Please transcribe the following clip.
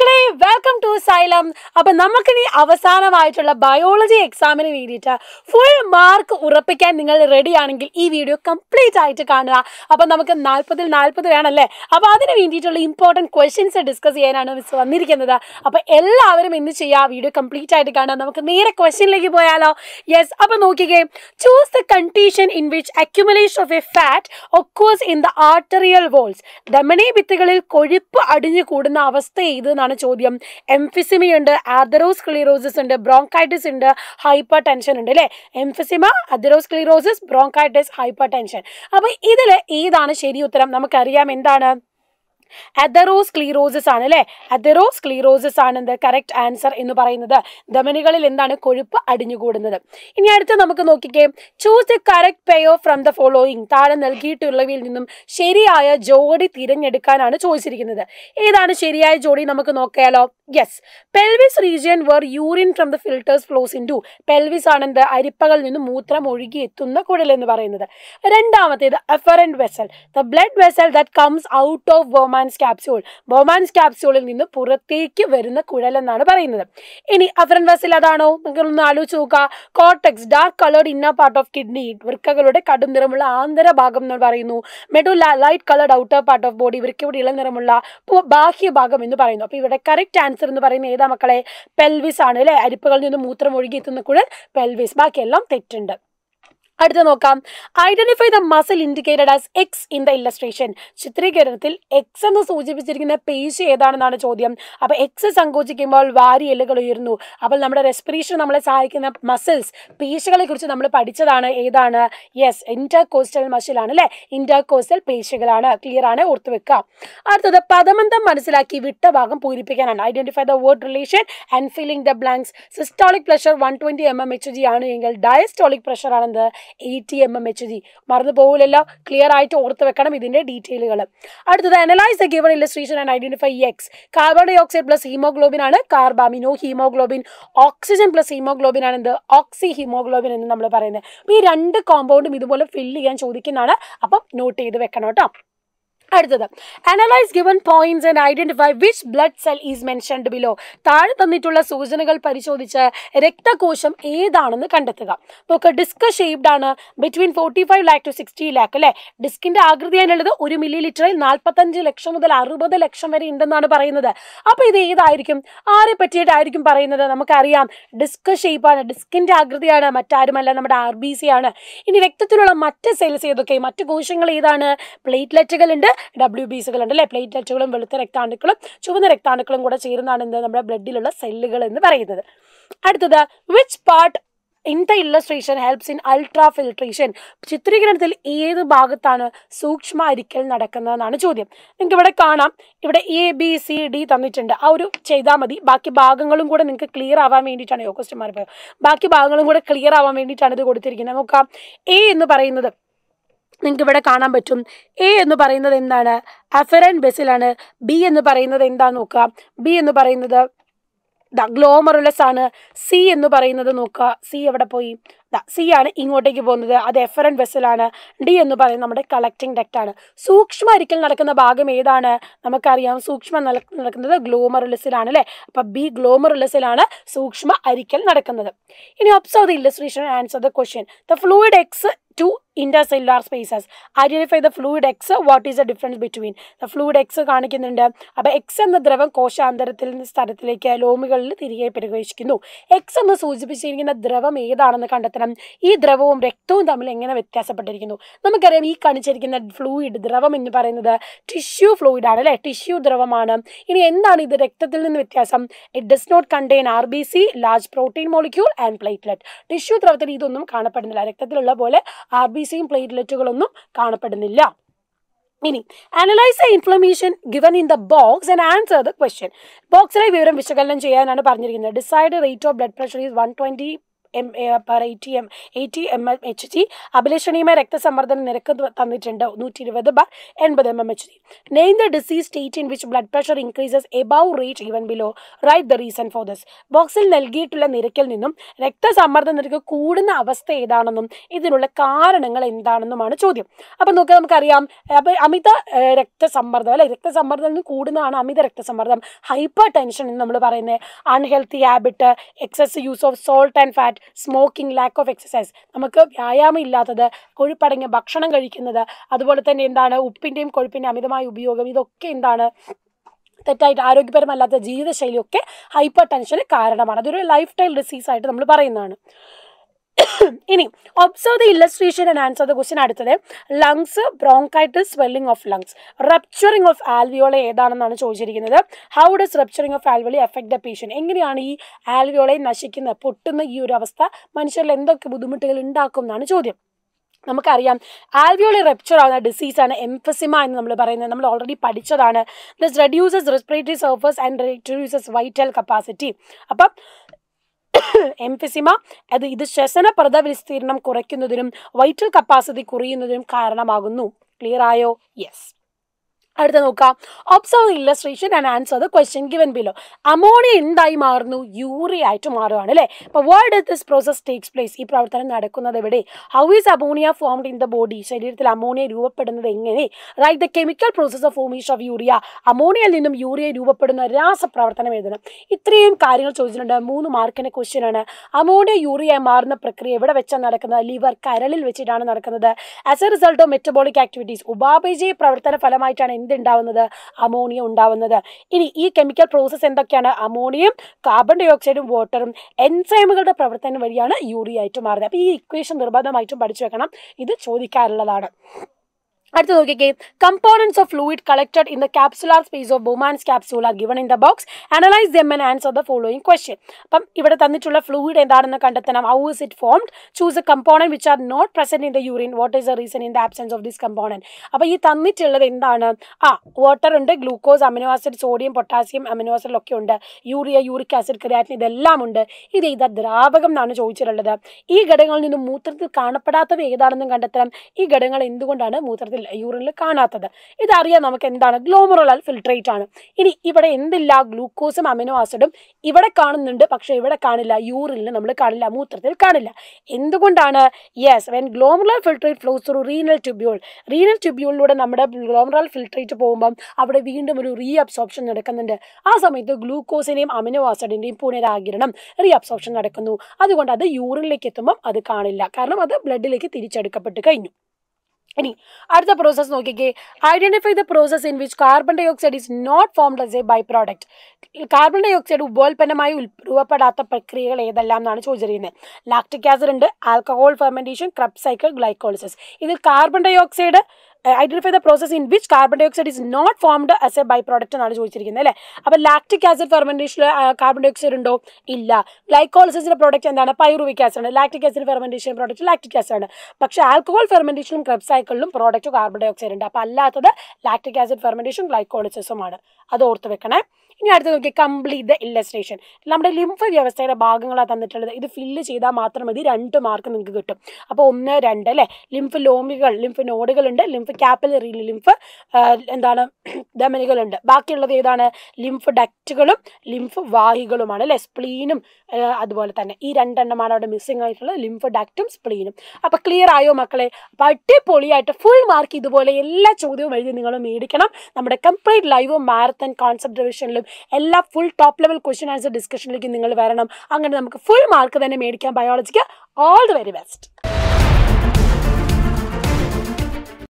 Welcome to Xylem. Appo namakku nee avasanamaayittulla biology exam inu veedita full mark urappikan ningal ready aanengil ee video complete aayittu kaanura. Appo namakku 40 il 40 venalle. Appo adinu veendittulla important questions discuss cheyananu miss vannirikkunnathu. Appo ellavarum endu cheya video complete aayittu kaanura. Namakku nere question like poyalo. Yes, appo nokkike. Choose the condition in which accumulation of a fat occurs in the arterial walls. Dhamani ഭിത്തികളിൽ കൊഴുപ്പ് അടിഞ്ഞു കൂടുന്ന അവസ്ഥ ഏതെന്നാണ് ചോദ്യം. Emphysema ഉണ്ട്, ആഥറോസ്ക്ലിറോസിസ് ഉണ്ട്, bronchitis ഉണ്ട്, hyper tension ഉണ്ട് അല്ലേ. Emphysema, atherosclerosis, bronchitis, hypertension. അപ്പോൾ ഇതിൽ ഏതാണ് ശരി ഉത്തരം? നമുക്കറിയാം എന്താണ് atherosclerosis ആണ് അല്ലേ. atherosclerosis ആണ് the correct answer എന്ന് പറയുന്നത്. ധമനികളിൽ എന്താണ് കൊഴുപ്പ് അടിഞ്ഞുകൂടുന്നത്. ഇനി അടുത്ത് നമുക്ക് നോക്കിക്കേ. choose the correct pair from the following. താഴെ നൽകിയിട്ടുള്ളവയിൽ നിന്നും ശരിയായ ജോഡി തിരഞ്ഞെടുക്കാനാണ് ചോദിച്ചിരിക്കുന്നത്. ഏതാണ് ശരിയായ ജോഡി നമുക്ക് നോക്കിയാലോ? Yes, pelvis region where urine from the filters flows into. pelvis ആണ് എന്ത്, അരിപ്പകളിൽ നിന്നും മൂത്രം ഒഴുകി എത്തുന്ന കുഴൽ എന്ന് പറയുന്നത്. രണ്ടാമത്തേത് afferent vessel, the blood vessel that comes out of Bowman's capsuleൽ നിന്ന് പുറത്തേക്ക് വരുന്ന കുഴൽ എന്നാണ് പറയുന്നത്. ഇനി അഫറന്റ് വെസൽ അതാണോ? നിങ്ങളൊന്ന് ആലോചിച്ച് നോക്കുക. Cortex, dark coloured inner part of kidney, വൃക്കകളുടെ കടും നിറമുള്ള ആന്തര ഭാഗം എന്ന് പറയുന്നു. Medulla, light coloured outer part of body, വൃക്കയുടെ ഇളം നിറമുള്ള ബാഹ്യ ഭാഗം എന്ന് പറയുന്നു. അപ്പോൾ ഇവിടെ കറക്റ്റ് ആൻസർ എന്ന് പറയുന്നത് ഏതാ മക്കളെ? പെൽവിസ് ആണ് അല്ലേ. അരിപ്പകളിൽ നിന്ന് മൂത്രം ഒഴുകി എത്തുന്ന കുഴൽ പെൽവിസ്. ബാക്കിയെല്ലാം തെറ്റുണ്ട്. അടുത്ത നോക്കാം. Identify the muscle indicated as X in the illustration. ചിത്രീകരണത്തിൽ എക്സ് എന്ന് സൂചിപ്പിച്ചിരിക്കുന്ന പേശി ഏതാണെന്നാണ് ചോദ്യം. അപ്പോൾ എക്സ് സങ്കോചിക്കുമ്പോൾ വാരിയെല്ലുകൾ ഉയരുന്നു. അപ്പോൾ നമ്മുടെ റെസ്പിറേഷൻ നമ്മളെ സഹായിക്കുന്ന മസിൽസ്, പേശികളെ കുറിച്ച് നമ്മൾ പഠിച്ചതാണ്. ഏതാണ്? യെസ്, ഇന്റർകോസ്റ്റൽ മസിലാണ് അല്ലേ. ഇന്റർകോസ്റ്റൽ പേശികളാണ്. ക്ലിയർ ആണ്, ഓർത്ത് വെക്കുക. അടുത്തത് പദബന്ധം മനസ്സിലാക്കി വിട്ട ഭാഗം പൂരിപ്പിക്കാനാണ്. Identify the word relation and filling the blanks. Systolic pressure 120 mmHg ആണ് എങ്കിൽ ഡയസ്റ്റോളിക് പ്രഷർ ആണെന്ത്, 80 mmHg. മറന്നു പോകില്ലല്ലോ, ക്ലിയർ ആയിട്ട് ഓർത്ത് വെക്കണം ഇതിന്റെ ഡീറ്റെയിലുകൾ. അടുത്തത് analyse the given illustration and identify X. Carbon dye oxide plus haemoglobin ആണ് carbamino haemoglobin. Oxygen plus haemoglobin ആണ് എന്ത്, ഓക്സി ഹീമോഗ്ലോബിൻ എന്ന് നമ്മൾ പറയുന്നത്. അപ്പോൾ ഈ രണ്ട് കോമ്പൗണ്ടും ഇതുപോലെ ഫില്ല് ചെയ്യാൻ ചോദിക്കുന്നതാണ്. അപ്പം നോട്ട് ചെയ്ത് വെക്കണം കേട്ടോ. അടുത്തത് analyse given points and identify which blood cell is mentioned below. താഴെ തന്നിട്ടുള്ള സൂചനകൾ പരിശോധിച്ച് രക്തകോശം ഏതാണെന്ന് കണ്ടെത്തുക. നോക്കുക, ഡിസ്ക് ഷേപ്ഡ് ആണ്, ബിറ്റ്വീൻ 45 lakh to 60 lakh അല്ലേ. ഡിസ്കിന്റെ ആകൃതിയാണുള്ളത്. 1 ml 45 ലക്ഷം മുതൽ 60 ലക്ഷം വരെ ഉണ്ടെന്നാണ് പറയുന്നത്. അപ്പോൾ ഇത് ഏതായിരിക്കും, ആരെ പറ്റിയിട്ടായിരിക്കും പറയുന്നത്? നമുക്കറിയാം ഡിസ്ക് ഷേപ്പാണ്, ഡിസ്കിന്റെ ആകൃതിയാണ്, മറ്റാരുമല്ല നമ്മുടെ RBC ആണ്. ഇനി രക്തത്തിലുള്ള മറ്റ് സെൽസ് ഏതൊക്കെ, മറ്റ് കോശങ്ങൾ ഏതാണ്? പ്ലേറ്റ്ലെറ്റുകൾ ഉണ്ട്, WBCകൾ ഉണ്ട് അല്ലേ. പ്ലേറ്റ്ലെറ്റുകളും വെളുത്ത രക്താണുക്കളും ചുവന്ന രക്താണുക്കളും കൂടെ ചേർന്നാണ് എന്ത്, നമ്മുടെ ബ്ലഡിലുള്ള സെല്ലുകൾ എന്ന് പറയുന്നത്. അടുത്തത് which part in the illustration helps in ultra filtration. ചിത്രീകരണത്തിൽ ഏത് ഭാഗത്താണ് സൂക്ഷ്മ അരിക്കൽ നടക്കുന്നതെന്നാണ് ചോദ്യം. നിങ്ങൾക്ക് ഇവിടെ കാണാം, ഇവിടെ ABCD തന്നിട്ടുണ്ട്. ആ ഒരു ചെയ്താൽ മതി. ബാക്കി ഭാഗങ്ങളും കൂടെ നിങ്ങൾക്ക് ക്ലിയർ ആവാൻ വേണ്ടിയിട്ടാണ് യോഗസ്റ്റന്മാർ പോയത്. ബാക്കി ഭാഗങ്ങളും കൂടെ ക്ലിയർ ആവാൻ വേണ്ടിയിട്ടാണ് ഇത് കൊടുത്തിരിക്കുന്നത്. നോക്കാം. A എന്ന് പറയുന്നത് നിങ്ങൾക്ക് ഇവിടെ കാണാൻ പറ്റും. A എന്ന് പറയുന്നത് എന്താണ്, അഫറന്റ് വെസലാണ്. B എന്ന് പറയുന്നത് എന്താണെന്ന് നോക്കുക, B എന്ന് പറയുന്നത് ഗ്ലോമറുലസ് ആണ്. C എന്ന് പറയുന്നത് നോക്കുക, C എവിടെ പോയി, C ആണ് ഇങ്ങോട്ടേക്ക് പോകുന്നത്, അത് എഫറന്റ് വെസലാണ്. D എന്ന് പറയുന്നത് നമ്മുടെ കളക്റ്റിംഗ് ഡക്റ്റാണ്. സൂക്ഷ്മ അരിക്കൽ നടക്കുന്ന ഭാഗം ഏതാണ്? നമുക്കറിയാം സൂക്ഷ്മ നടക്കുന്നത് ഗ്ലോമറുലസിലാണ് അല്ലേ. അപ്പം B ഗ്ലോമറുലസിലാണ് സൂക്ഷ്മ അരിക്കൽ നടക്കുന്നത്. ഇനി observe the illustration answer the question. The fluid X to intercellular spaces. Identify the fluid X. What is the difference between the fluid X കാണിക്കുന്നുണ്ട്. അപ്പോൾ എക്സ് എന്ന ദ്രവം കോശാന്തരത്തിൽ സ്ഥലത്തിലേക്ക് ലോമുകളിൽ തിരികെ പ്രവേശിക്കുന്നു. എക്സ് എന്ന് സൂചിപ്പിച്ചിരിക്കുന്ന ദ്രവം ഏതാണെന്ന് കണ്ടെത്തണം. ഈ ദ്രവവും രക്തവും തമ്മിൽ എങ്ങനെ വ്യത്യാസപ്പെട്ടിരിക്കുന്നു? നമുക്കറിയാം ഈ കാണിച്ചിരിക്കുന്ന ഫ്ലൂയിഡ് ദ്രവം എന്ന് പറയുന്നത് ടിഷ്യൂ ഫ്ലൂയിഡ് ആണ് അല്ലേ, ടിഷ്യൂ ദ്രവമാണ്. ഇനി എന്താണ് ഇത് രക്തത്തിൽ നിന്ന് വ്യത്യാസം? It does not contain RBC, large protein molecule and platelet. Tissue ദ്രവത്തിൽ ഇതൊന്നും കാണപ്പെടുന്നില്ല. രക്തത്തിലുള്ള പോലെ RBC യും പ്ലേറ്റ്ലെറ്റുകളൊന്നും കാണപ്പെടുന്നില്ല. ഇനി analyse the inflammation given in the box and answer the question. ബോക്സിലെ വിവരം വിശകലനം ചെയ്യാനാണ് പറഞ്ഞിരിക്കുന്നത്. Decide rate of blood pressure is 120 per 80 ml hg. Abhilashaniyamaya Rakta Samardhana Nirakku Thannittund 120/80 ml hg. Name the disease state in which blood pressure increases above rate given below. Write the reason for this. Boxil Nalgiyittulla Nirakkal Ninnum Rakta Samardhana Nirakku Koodunna Avastha Edaanennum Ithinulla Kaaranangal Enthaanennumanu Chodyam. Appo nokku namukkariyaam Amitha Rakta Samardham alle Rakta Samardham nu koodunnaanu Amitha Rakta Samardham hypertension ennu nammal parayune unhealthy habit excessive use of salt and fat smoking lack of exercise namakku vyayamam illathathu koyippadangiya bhakshanam kazhikkunnathu adupole thanne endana uppindeem koyippineem amithamaya upayogam idokke endana തെറ്റായിട്ട് ആരോഗ്യപരമല്ലാത്ത ജീവിതശൈലിയൊക്കെ hyper ടെൻഷന് കാരണമാണ്. അതൊരു life style ഡിസീസായിട്ട് നമ്മൾ പറയുന്നതാണ്. ഇനി observe the illustration and answer the question. അടുത്തത് lungs bronchitis swelling of lungs rupturing of alveoli ഏതാണെന്നാണ് ചോദിച്ചിരിക്കുന്നത്. How does rupturing of alveoli effect the patient? എങ്ങനെയാണ് ഈ ആൽവിയോളെ നശിക്കുന്ന പൊട്ടുന്ന ഈ ഒരു അവസ്ഥ മനുഷ്യരിൽ എന്തൊക്കെ ബുദ്ധിമുട്ടുകൾ ഉണ്ടാക്കും എന്നാണ് ചോദ്യം. നമുക്കറിയാം ആൽവിയോളി റെപ്ചർ ആവുന്ന ഡിസീസാണ് എംഫസിമ എന്ന് നമ്മൾ പറയുന്നത്. നമ്മൾ ഓൾറെഡി പഠിച്ചതാണ്. This reduces respiratory surface and reduces vital capacity. അപ്പം എംഫസിമ ഇത് ശ്വസന പ്രത വിസ്തീർണം കുറയ്ക്കുന്നതിനും വൈറ്റൽ കപ്പാസിറ്റി കുറയുന്നതിനും കാരണമാകുന്നു. ക്ലിയർ ആയോ? യെസ്. അടുത്ത നോക്കാം. Observe illustration and answer the question given below. Ammonia എന്തായി മാറുന്നു? യൂറിയ ആയിട്ട് മാറുകയാണ് അല്ലേ. അപ്പോൾ where does this process takes place? ഈ പ്രവർത്തനം നടക്കുന്നത് എവിടെ? How is ammonia formed in the body? ശരീരത്തിൽ അമോണിയ രൂപപ്പെടുന്നത് എങ്ങനെ? Right the chemical process of formation of urea. അമോണിയയിൽ നിന്നും യൂറിയ രൂപപ്പെടുന്ന രാസപ്രവർത്തനം എഴുതണം. ഇത്രയും കാര്യങ്ങൾ ചോദിച്ചിട്ടുണ്ട്. 3 മാർക്കിൻ്റെ ക്വസ്റ്റ്യൻ ആണ്. അമോണിയ യൂറിയായി മാറുന്ന പ്രക്രിയ എവിടെ വെച്ചാണ് നടക്കുന്നത്? ലിവർ, കരളിൽ വെച്ചിട്ടാണ് നടക്കുന്നത്. As a result of metabolic activities ഉപാപചയ പ്രവർത്തന ഫലമായിട്ടാണ് ണ്ടാവുന്നത് അമോണിയ ഉണ്ടാവുന്നത്. ഇനി ഈ കെമിക്കൽ പ്രോസസ് എന്തൊക്കെയാണ്? അമോണിയം, കാർബൺ ഡൈ ഓക്സൈഡും വാട്ടറും എൻസൈമുകളുടെ പ്രവർത്തനം വഴിയാണ് യൂറിയ ആയിട്ട് മാറുന്നത്. അപ്പോൾ ഈ ഇക്വേഷൻ നിർബന്ധമായിട്ടും പഠിച്ചു വെക്കണം. ഇത് ചോദിക്കാറുള്ളതാണ്. അടുത്ത നോക്കിക്കേ. Components of fluid collected in the capsular space of Bowman's capsule are given in the box. Analyse them and answer the following question. അപ്പം ഇവിടെ തന്നിട്ടുള്ള ഫ്ലൂയിഡ് എന്താണെന്ന് കണ്ടെത്തണം. How is it formed? Choose a component which are not present in the urine. What is the reason in the absence of this component? അപ്പോൾ ഈ തന്നിട്ടുള്ളത് എന്താണ്? Water ഉണ്ട്, glucose, amino acid, sodium, potassium amino ആസിഡിലൊക്കെ ഉണ്ട്. Urea, uric acid, creatine ഇതെല്ലാം ഉണ്ട്. ഇത് ഏതാ ദ്രാവകം എന്നാണ് ചോദിച്ചിട്ടുള്ളത്. ഈ ഘടകങ്ങളിൽ നിന്നും മൂത്രത്തിൽ കാണപ്പെടാത്തവ ഏതാണെന്നും കണ്ടെത്തണം. ഈ ഘടകങ്ങൾ എന്തുകൊണ്ടാണ് മൂത്രത്തിൽ യൂറിനിൽ കാണാത്തത്? ഇതറിയാൻ നമുക്ക് എന്താണ്? ഗ്ലോമറുലർ ഫിൽട്രേറ്റ് ആണ്. ഇനി ഇവിടെ എന്തില്ല? ഗ്ലൂക്കോസും അമിനോ ആസിഡും ഇവിടെ കാണുന്നുണ്ട്, പക്ഷേ ഇവിടെ കാണില്ല. യൂറിനിൽ നമ്മൾ കാണില്ല, മൂത്രത്തിൽ കാണില്ല. എന്തുകൊണ്ടാണ്? Yes, when glomerular filtrate flows through renal tubule. Renal ട്യൂബ്യൂളിലൂടെ നമ്മുടെ ഗ്ലോമറുലർ ഫിൽട്രേറ്റ് പോകുമ്പം അവിടെ വീണ്ടും ഒരു റീഅബ്സോർപ്ഷൻ നടക്കുന്നുണ്ട്. ആ സമയത്ത് ഗ്ലൂക്കോസിൻ്റെയും അമിനോ ആസിഡിൻ്റെയും പുനരാഗിരണം, റീഅബ്സോർപ്ഷൻ നടക്കുന്നു. അതുകൊണ്ട് അത് യൂറിനിലേക്ക് എത്തുമ്പം അത് കാണില്ല, കാരണം അത് ബ്ലഡിലേക്ക് തിരിച്ചെടുക്കപ്പെട്ട് കഴിഞ്ഞു. ഇനി അടുത്ത പ്രോസസ്സ് നോക്കിക്കേ. Identify the process in which carbon dye oxide is not formed as a by product. Carbon dye oxide ഉപോൽപ്പന്നമായി രൂപപ്പെടാത്ത പ്രക്രിയകൾ ഏതെല്ലാം എന്നാണ് ചോദിച്ചിരിക്കുന്നത്. ലാക്റ്റിക് ആസിഡ് ഉണ്ട്, alcohol fermentation, Krebs cycle, glycolysis. ഇതിൽ carbon dye oxide identify the process in which carbon dye oxide is not formed as a by product എന്നാണ് ചോദിച്ചിരിക്കുന്നത് അല്ലേ. അപ്പോൾ ലാക്റ്റിക് ആസിഡ് ഫെർമെന്റേഷനിൽ കാർബൺ ഡൈ ഓക്സൈഡ് ഉണ്ടോ? ഇല്ല. ഗ്ലൈക്കോളിസിന്റെ പ്രോഡക്റ്റ് എന്താണ്? Pyruvic acid. Lactic acid fermentation product lactic ആസിഡാണ്. പക്ഷേ ആൽക്കഹോൾ ഫെർമെന്റേഷനും ക്രെബ്സ് സൈക്കിളിലും പ്രോഡക്റ്റ് കാർബൺ ഡൈ ഓക്സൈഡ് ഉണ്ട്. അപ്പോൾ അല്ലാത്തത് ലാക്റ്റിക് ആസിഡ് ഫെർമെന്റേഷൻ, ഗ്ലൈക്കോളിസിസുമാണ്. അത് ഓർത്ത് വെക്കണേ. ഇനി അടുത്ത് നോക്കി. Complete the illustration. നമ്മുടെ ലിംഫ് വ്യവസ്ഥയുടെ ഭാഗങ്ങളാണ് തന്നിട്ടുള്ളത്. ഇത് ഫില്ല് ചെയ്താൽ മാത്രം മതി. 2 മാർക്ക് നിങ്ങൾക്ക് കിട്ടും. അപ്പോൾ 1, 2 അല്ലേ. ലിംഫ് ലോമികൾ, ലിംഫ് നോഡുകളുണ്ട്, ലിംഫ് കാപ്പിലറി, ലിംഫ് എന്താണ് ധമനികളുണ്ട്. ബാക്കിയുള്ളത് ഏതാണ്? ലിംഫ് ഡക്റ്റുകളും ലിംഫ് വാഹികളുമാണ് അല്ലേ. സ്പ്ലീനും അതുപോലെ തന്നെ ഈ 2 എണ്ണമാണ് അവിടെ മിസ്സിംഗ് ആയിട്ടുള്ളത്, ലിംഫ് ഡക്റ്റും സ്പ്ലീനും. അപ്പോൾ ക്ലിയർ ആയോ മക്കളെ? അടിപൊളിയായിട്ട് ഫുൾ മാർക്ക് ഇതുപോലെ എല്ലാ ചോദ്യവും എഴുതി നിങ്ങൾ മേടിക്കണം. നമ്മുടെ കംപ്ലീറ്റ് ലൈവ് മാരത്തൺ കോൺസെപ്റ്റ് റിവിഷനിലും എല്ലാ full top level question answer ഡിസ്കഷനിലേക്ക് നിങ്ങൾ വരണം. അങ്ങനെ നമുക്ക് ഫുൾ മാർക്ക് തന്നെ മേടിക്കാം ബയോളജിക്ക്. All the very best.